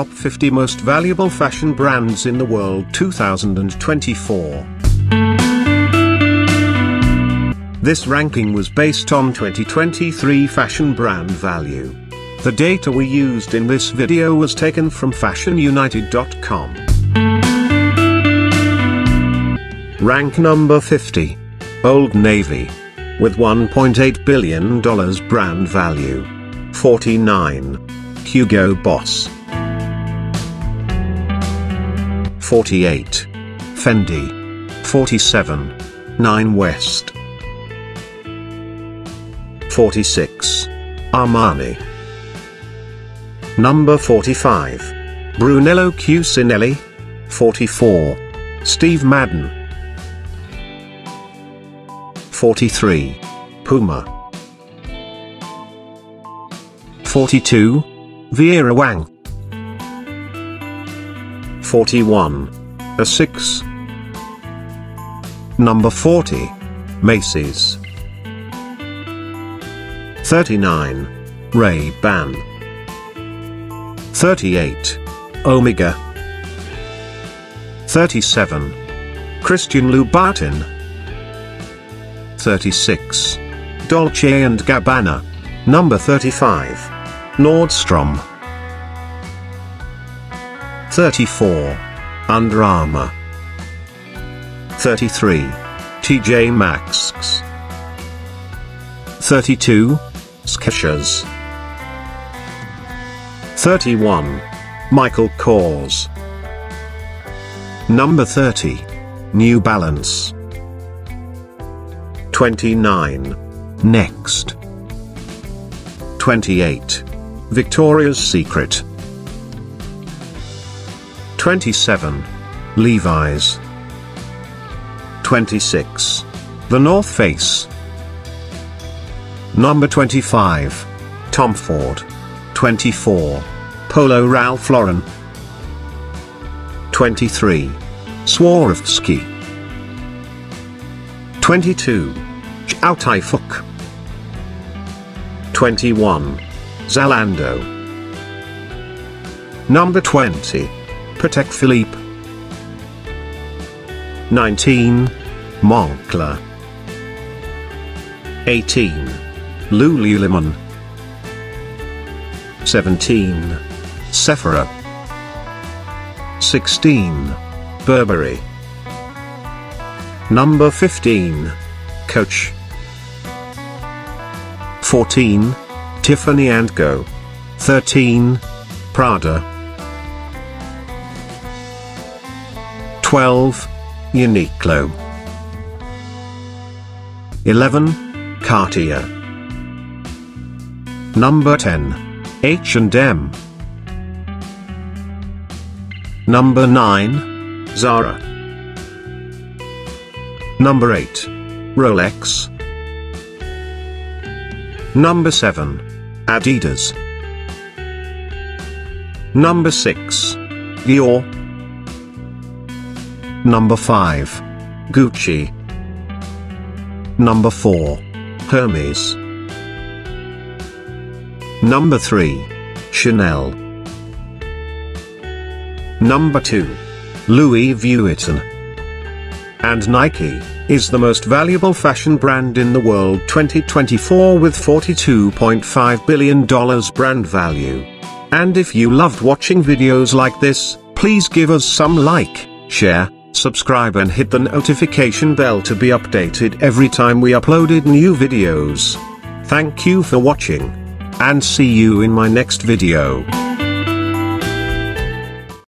Top 50 Most Valuable Fashion Brands in the World 2024. This ranking was based on 2023 fashion brand value. The data we used in this video was taken from Fashionunited.com. Rank number 50. Old Navy. With $1.8 billion brand value. 49. Hugo Boss. 48. Fendi. 47. Nine West. 46. Armani. Number 45. Brunello Cucinelli. 44. Steve Madden. 43. Puma. 42. Vera Wang. 41. Asics. Number 40. Macy's. 39. Ray-Ban. 38. Omega. 37. Christian Louboutin. 36. Dolce and Gabbana. Number 35. Nordstrom. 34. Under Armour. 33. TJ Maxx. 32. Skechers. 31. Michael Kors. Number 30. New Balance. 29. Next. 28. Victoria's Secret. 27. Levi's. 26. The North Face. Number 25. Tom Ford. 24. Polo Ralph Lauren. 23. Swarovski. 22. Outai Fuk. 21. Zalando. Number 20. Patek Philippe. 19. Moncler. 18. Lululemon. 17. Sephora. 16. Burberry. Number 15. Coach. 14. Tiffany and Co. 13. Prada. 12. Uniqlo. 11. Cartier. Number 10. H&M. Number 9. Zara. Number 8. Rolex. Number 7. Adidas. Number 6. Dior. Number 5. Gucci. Number 4. Hermes. Number 3. Chanel. Number 2. Louis Vuitton. And Nike is the most valuable fashion brand in the world 2024 with $42.5 billion brand value. And if you loved watching videos like this, please give us some like, share, subscribe and hit the notification bell to be updated every time we uploaded new videos. Thank you for watching, and see you in my next video.